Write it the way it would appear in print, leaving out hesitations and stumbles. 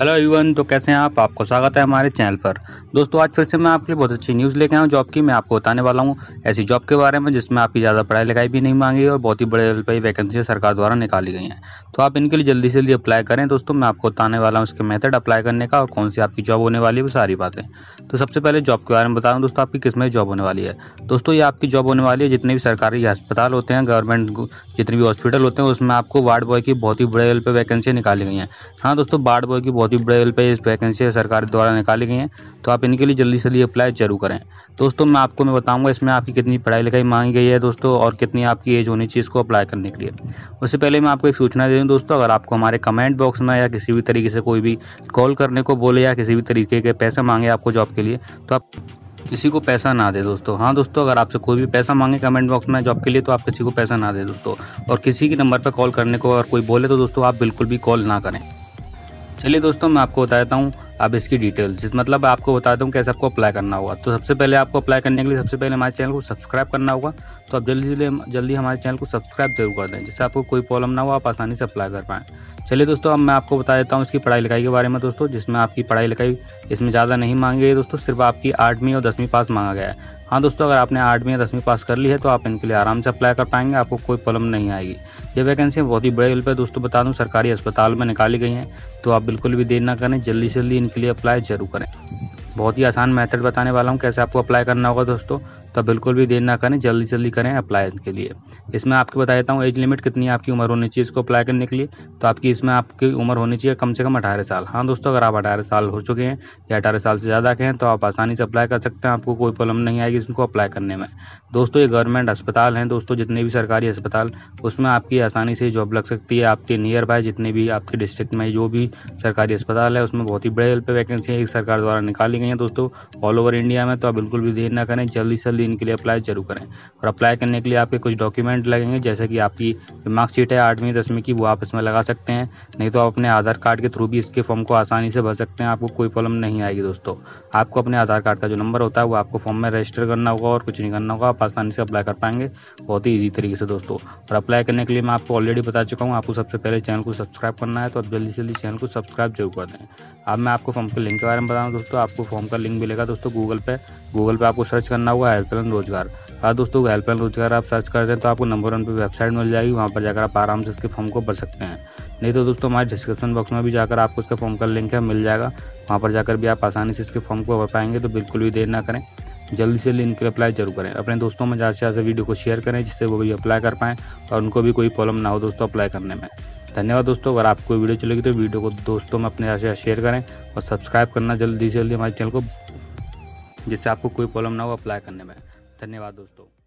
Hello everyone, तो कैसे हैं आप। आपको स्वागत है हमारे चैनल पर। दोस्तों, आज फिर से मैं आपके लिए बहुत अच्छी न्यूज़ लेके आया हूँ जॉब की। मैं आपको बताने वाला हूँ ऐसी जॉब के बारे में जिसमें आपकी ज़्यादा पढ़ाई लिखाई भी नहीं मांगी और बहुत ही बड़े लेवल पर वैकेंसी सरकार द्वारा निकाली गई हैं। तो आप इनके लिए जल्दी से जल्दी अप्लाई करें। दोस्तों, मैं आपको बताने वाला हूँ इसके मेथड अप्लाई करने का और कौन सी आपकी जॉब होने वाली है, वो सारी बातें। तो सबसे पहले जॉब के बारे में बता रहा हूँ दोस्तों, आपकी किस में जॉब होने वाली है। दोस्तों, ये आपकी जॉब होने वाली है जितने भी सरकारी अस्पताल होते हैं, गवर्नमेंट जितने भी हॉस्पिटल होते हैं, उसमें आपको वार्ड बॉय की बहुत ही बड़े लेवल पर वैकेंसी निकाली गई हैं। हाँ दोस्तों, वार्ड बॉय की बहुत ही बड़े लेवल पे इस वैकेंसी सरकार द्वारा निकाली गई हैं। तो आप इनके लिए जल्दी से जल्दी अप्लाई जरूर करें। दोस्तों, मैं बताऊंगा इसमें आपकी कितनी पढ़ाई लिखाई मांगी गई है दोस्तों, और कितनी आपकी एज होनी चाहिए इसको अप्लाई करने के लिए। उससे पहले मैं आपको एक सूचना दे दूँ दोस्तों, अगर आपको हमारे कमेंट बॉक्स में या किसी भी तरीके से कोई भी कॉल करने को बोले या किसी भी तरीके के पैसे मांगे आपको जॉब के लिए, तो आप किसी को पैसा ना दे दोस्तों। हाँ दोस्तों, अगर आपसे कोई भी पैसा मांगे कमेंट बॉक्स में जॉब के लिए, तो आप किसी को पैसा ना दे दोस्तों। और किसी के नंबर पर कॉल करने को अगर कोई बोले तो दोस्तों आप बिल्कुल भी कॉल ना करें। चलिए दोस्तों, मैं आपको बता देता हूँ अब इसकी डिटेल्स, जिस मतलब आपको बता दूँ कैसे आपको अप्लाई करना होगा। तो सबसे पहले आपको अप्लाई करने के लिए सबसे पहले हमारे चैनल को सब्सक्राइब करना होगा। तो आप जल्दी हमारे चैनल को सब्सक्राइब जरूर कर दें, जिससे आपको कोई प्रॉब्लम ना हो, आप आसानी से अप्लाई कर पाएँ। चलिए दोस्तों, अब मैं आपको बता देता हूँ इसकी पढ़ाई लिखाई के बारे में दोस्तों, जिसमें आपकी पढ़ाई लिखाई इसमें ज़्यादा नहीं मांगी है दोस्तों, सिर्फ आपकी 8वीं और 10वीं पास मांगा गया है। हाँ दोस्तों, अगर आपने 8वीं या 10वीं पास कर ली है तो आप इनके लिए आराम से अप्लाई कर पाएंगे, आपको कोई प्रॉब्लम नहीं आएगी। ये वैकेंसी बहुत ही बड़े लेवल पर दोस्तों बता दूँ सरकारी अस्पताल में निकाली गई हैं। तो आप बिल्कुल भी देर ना करें, जल्दी से जल्दी इनके लिए अप्लाई जरूर करें। बहुत ही आसान मेथड बताने वाला हूँ कैसे आपको अप्लाई करना होगा दोस्तों। तो बिल्कुल भी देर ना करें, जल्दी से जल्दी करें अप्लाई इनके लिए। इसमें आपको बता देता हूँ एज लिमिट कितनी आपकी उम्र होनी चाहिए इसको अप्लाई करने के लिए। तो आपकी इसमें आपकी उम्र होनी चाहिए कम से कम 18 साल। हाँ दोस्तों, अगर आप 18 साल हो चुके हैं या 18 साल से ज़्यादा के हैं तो आप आसानी से अप्लाई कर सकते हैं, आपको कोई प्रॉब्लम नहीं आएगी इसको अप्लाई करने में। दोस्तों, ये गवर्नमेंट अस्पताल हैं दोस्तों, जितने भी सरकारी अस्पताल, उसमें आपकी आसानी से जॉब लग सकती है। आपके नियर बाय जितने भी आपके डिस्ट्रिक्ट में जो भी सरकारी अस्पताल है, उसमें बहुत ही बड़े लेवल पर वैकेंसी सरकार द्वारा निकाली गई हैं दोस्तों, ऑल ओवर इंडिया में। तो आप बिल्कुल भी देर ना करें, जल्दी से इनके लिए अप्लाई जरूर करें। और अप्लाई करने के लिए आपके कुछ डॉक्यूमेंट लगेंगे, जैसे कि आपकी मार्कशीट है 8वीं 10वीं की, वो आप इसमें लगा सकते हैं। नहीं तो आप अपने आधार कार्ड के थ्रू भी इसके फॉर्म को आसानी से भर सकते हैं, आपको कोई प्रॉब्लम नहीं आएगी दोस्तों। आपको अपने आधार कार्ड का जो नंबर होता है वो आपको फॉर्म में रजिस्टर करना होगा और कुछ नहीं करना होगा, आप आसानी से अप्लाई कर पाएंगे बहुत ही ईजी तरीके से दोस्तों। और अप्लाई करने के लिए मैं आपको ऑलरेडी बता चुका हूँ, आपको सबसे पहले चैनल को सब्सक्राइब करना है। तो आप जल्दी से जल्दी चैनल को सब्सक्राइब जरूर कर दें। अब मैं आपको फॉर्म के लिंक के बारे में बताऊँ दोस्तों, आपको फॉर्म का लिंक मिलेगा दोस्तों गूगल पे आपको सर्च करना होगा हेल्पलाइन रोजगार। हाँ दोस्तों, हेल्पलाइन रोजगार आप सर्च कर दें तो आपको नंबर 1 पे वेबसाइट मिल जाएगी, वहाँ पर जाकर आप आराम से इसके फॉर्म को भर सकते हैं। नहीं तो दोस्तों हमारे डिस्क्रिप्शन बॉक्स में भी जाकर आपको इसका फॉर्म का लिंक है मिल जाएगा, वहाँ पर जाकर भी आप आसानी से इसके फॉर्म को भर पाएंगे। तो बिल्कुल भी देर ना करें, जल्दी से जल्दी इनके अप्लाई जरूर करें। अपने दोस्तों में ज़्यादा से ज़्यादा वीडियो को शेयर करें, जिससे वो भी अप्लाई कर पाएँ और उनको भी कोई प्रॉब्लम ना हो दोस्तों अप्लाई करने में। धन्यवाद दोस्तों। अगर आपको वीडियो चलेगी तो वीडियो को दोस्तों में अपने साथ शेयर करें और सब्सक्राइब करना जल्दी से जल्दी हमारे चैनल को, जिससे आपको कोई प्रॉब्लम ना हो अप्लाई करने में। धन्यवाद दोस्तों।